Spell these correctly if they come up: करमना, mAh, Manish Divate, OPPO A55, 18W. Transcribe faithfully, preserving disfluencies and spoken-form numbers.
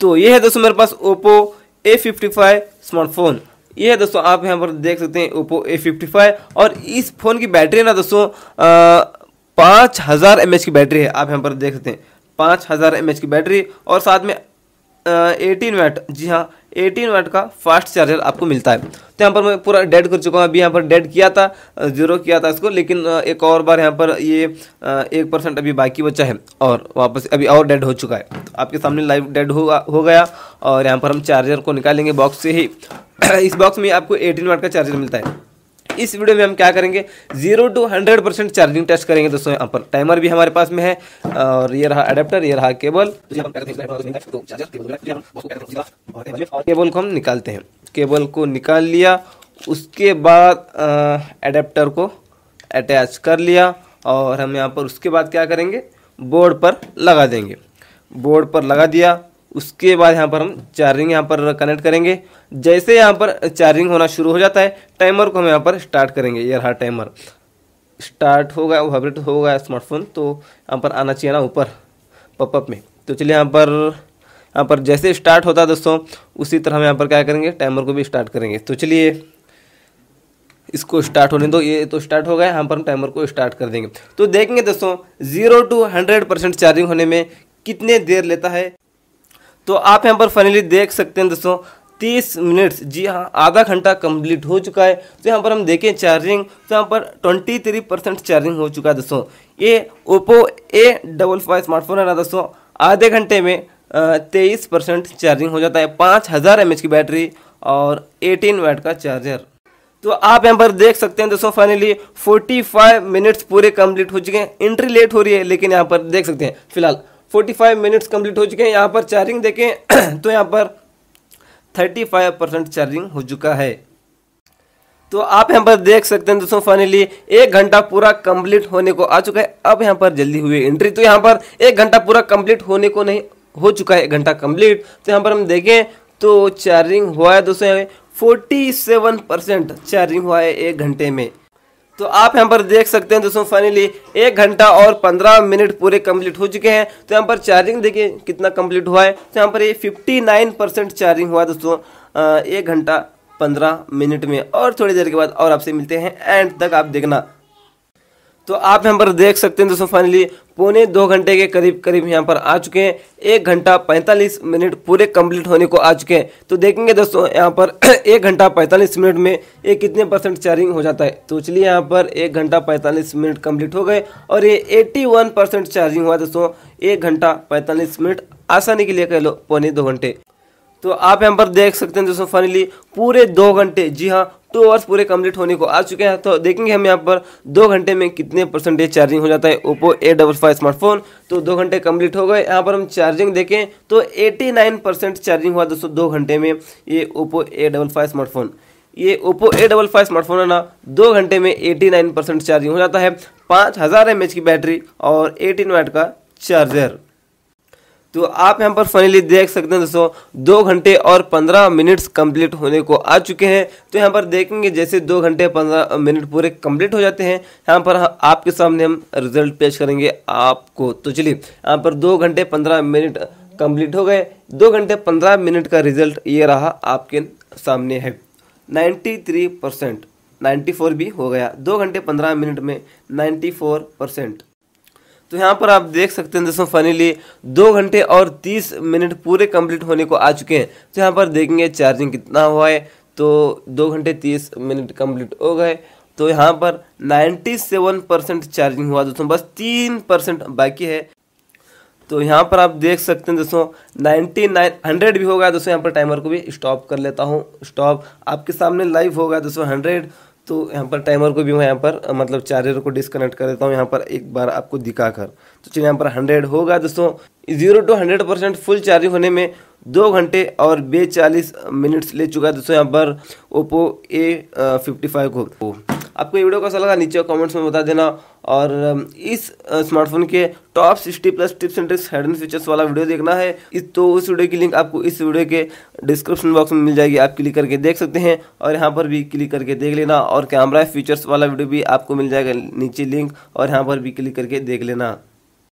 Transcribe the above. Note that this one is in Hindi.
तो ये है दोस्तों मेरे पास Oppo A fifty five smartphone. ये है दोस्तों आप यहाँ पर देख सकते हैं ओप्पो ए फिफ्टी फाइव, और इस फ़ोन की बैटरी ना दोस्तों पाँच हज़ार एम एच की बैटरी है। आप यहाँ पर देख सकते हैं पाँच हज़ार एम एच की बैटरी, और साथ में अठारह वाट, जी हाँ अठारह वाट का फास्ट चार्जर आपको मिलता है। तो यहाँ पर मैं पूरा डेड कर चुका हूँ, अभी यहाँ पर डेड किया था, जीरो किया था इसको, लेकिन एक और बार यहाँ पर ये एक परसेंट अभी बाकी बचा है और वापस अभी और डेड हो चुका है। तो आपके सामने लाइव डेड हो गया, और यहाँ पर हम चार्जर को निकालेंगे बॉक्स से ही। इस बॉक्स में आपको अठारह वाट का चार्जर मिलता है। इस वीडियो में हम क्या करेंगे, zero to hundred percent charging test करेंगे दोस्तों। यहाँ पर टाइमर भी हमारे पास में है, और ये रहा अडेप्टर, ये रहा केबल। केबल को हम निकालते हैं, केबल को निकाल लिया, उसके बाद अडेप्टर को अटैच कर लिया, और हम यहाँ पर उसके बाद क्या करेंगे, बोर्ड पर लगा देंगे। बोर्ड पर लगा दिया, उसके बाद यहाँ पर हम चार्जिंग यहाँ पर कनेक्ट करेंगे। जैसे यहाँ पर चार्जिंग होना शुरू हो जाता है, टाइमर को हम यहाँ पर स्टार्ट करेंगे। ये रहा टाइमर, स्टार्ट होगा, वाइब्रेट होगा स्मार्टफोन, तो यहाँ पर आना चाहिए ना ऊपर पॉपअप में। तो चलिए यहाँ पर यहाँ पर जैसे स्टार्ट होता है दोस्तों, उसी तरह हम यहाँ पर क्या करेंगे, टाइमर को भी स्टार्ट करेंगे। तो चलिए इसको स्टार्ट होने दो, ये तो स्टार्ट हो गया, यहाँ पर हम टाइमर को स्टार्ट कर देंगे। तो देखेंगे दोस्तों zero to hundred percent charging होने में कितने देर लेता है। तो आप यहाँ पर फाइनली देख सकते हैं दोस्तों तीस मिनट्स, जी हाँ आधा घंटा कंप्लीट हो चुका है। तो यहाँ पर हम देखें चार्जिंग, तो यहाँ पर तेईस परसेंट चार्जिंग हो चुका है दोस्तों। ये Oppo A fifty five smartphone है ना दोस्तों, आधे घंटे में तेईस परसेंट चार्जिंग हो जाता है, पाँच हज़ार एम एच की बैटरी और अठारह वाट का चार्जर। तो आप यहाँ पर देख सकते हैं दोस्तों फाइनली पैंतालीस मिनट्स पूरे कंप्लीट हो चुके हैं। एंट्री लेट हो रही है, लेकिन यहाँ पर देख सकते हैं फिलहाल पैंतालीस मिनट्स कंप्लीट हो चुके हैं। यहाँ पर चार्जिंग देखें तो यहाँ पर पैंतीस परसेंट चार्जिंग हो चुका है। तो आप यहाँ पर देख सकते हैं दोस्तों फाइनली एक घंटा पूरा कंप्लीट होने को आ चुका है। अब यहाँ पर जल्दी हुई एंट्री, तो यहाँ पर एक घंटा पूरा कंप्लीट होने को नहीं हो चुका है, एक घंटा कंप्लीट। तो यहाँ पर हम देखें तो चार्जिंग हुआ है दोस्तों सैंतालीस परसेंट चार्जिंग हुआ है एक घंटे में। तो आप यहाँ पर देख सकते हैं दोस्तों फाइनली एक घंटा और पंद्रह मिनट पूरे कंप्लीट हो चुके हैं। तो यहाँ पर चार्जिंग देखिए कितना कंप्लीट हुआ है, तो यहाँ पर ये उनसठ परसेंट चार्जिंग हुआ दोस्तों एक घंटा पंद्रह मिनट में। और थोड़ी देर के बाद और आपसे मिलते हैं, एंड तक आप देखना। तो आप यहाँ पर देख सकते हैं दोस्तों फाइनली पौने दो घंटे के करीब करीब यहाँ पर आ चुके हैं, एक घंटा पैंतालीस मिनट पूरे कंप्लीट होने को आ चुके हैं। तो देखेंगे दोस्तों यहाँ पर एक घंटा पैंतालीस मिनट में ये कितने परसेंट चार्जिंग हो जाता है। तो चलिए यहाँ पर एक घंटा पैंतालीस मिनट कंप्लीट हो गए, और ये एट्टी वन परसेंट चार्जिंग हुआ दोस्तों एक घंटा पैंतालीस मिनट आसानी के लिए कह लो पौने दो घंटे। तो आप यहाँ पर देख सकते हैं दोस्तों फाइनली पूरे दो घंटे जी हाँ टू आवर्स पूरे कंप्लीट होने को आ चुके हैं। तो देखेंगे हम यहाँ पर दो घंटे में कितने परसेंटेज चार्जिंग हो जाता है Oppo A fifty five smartphone. तो दो घंटे कंप्लीट हो गए, यहाँ पर हम चार्जिंग देखें तो नवासी परसेंट चार्जिंग हुआ दोस्तों दो घंटे में। ये Oppo A fifty five smartphone ये Oppo A fifty five smartphone है ना, दो घंटे में नवासी परसेंट चार्जिंग हो जाता है, पाँच हज़ार एम एच की बैटरी और अठारह वाट का चार्जर। तो आप यहाँ पर फाइनली देख सकते हैं दोस्तों दो घंटे और पंद्रह मिनट्स कंप्लीट होने को आ चुके हैं। तो यहाँ पर देखेंगे जैसे दो घंटे पंद्रह मिनट पूरे कंप्लीट हो जाते हैं, यहाँ पर आपके सामने हम रिजल्ट पेश करेंगे आपको। तो चलिए यहाँ पर दो घंटे पंद्रह मिनट कंप्लीट हो गए, दो घंटे पंद्रह मिनट का रिजल्ट ये रहा आपके सामने है। Ninety three percent, ninety four भी हो गया दो घंटे पंद्रह मिनट में नाइन्टी फोर परसेंट। तो यहाँ पर आप देख सकते हैं दोस्तों फाइनली दो घंटे और तीस मिनट पूरे कंप्लीट होने को आ चुके हैं। तो यहाँ पर देखेंगे चार्जिंग कितना हुआ है, तो दो घंटे तीस मिनट कंप्लीट हो गए, तो यहाँ पर सत्तानवे परसेंट चार्जिंग हुआ दोस्तों, बस तीन परसेंट बाकी है। तो यहाँ पर आप देख सकते हैं दोस्तों निन्यानवे, सौ भी हो गया दोस्तों। यहाँ पर टाइमर को भी स्टॉप कर लेता हूँ, स्टॉप आपके सामने लाइव हो गया दोस्तों हंड्रेड। तो यहाँ पर टाइमर को भी मैं यहाँ पर मतलब चार्जर को डिस्कनेक्ट कर देता हूँ यहाँ पर एक बार आपको दिखाकर। तो चलिए यहाँ पर हंड्रेड होगा दोस्तों, zero to hundred percent full charging होने में दो घंटे और बेचालीस मिनट्स ले चुका है दोस्तों यहाँ पर ओप्पो ए फिफ्टी फाइव को। आपको ये वीडियो कैसा लगा नीचे कमेंट्स में बता देना, और इस स्मार्टफोन के top sixty plus tips and tricks hidden features वाला वीडियो देखना है इस, तो उस वीडियो की लिंक आपको इस वीडियो के डिस्क्रिप्शन बॉक्स में मिल जाएगी, आप क्लिक करके देख सकते हैं। और यहाँ पर भी क्लिक करके देख लेना, और कैमरा फीचर्स वाला वीडियो भी आपको मिल जाएगा नीचे लिंक, और यहाँ पर भी क्लिक करके देख लेना।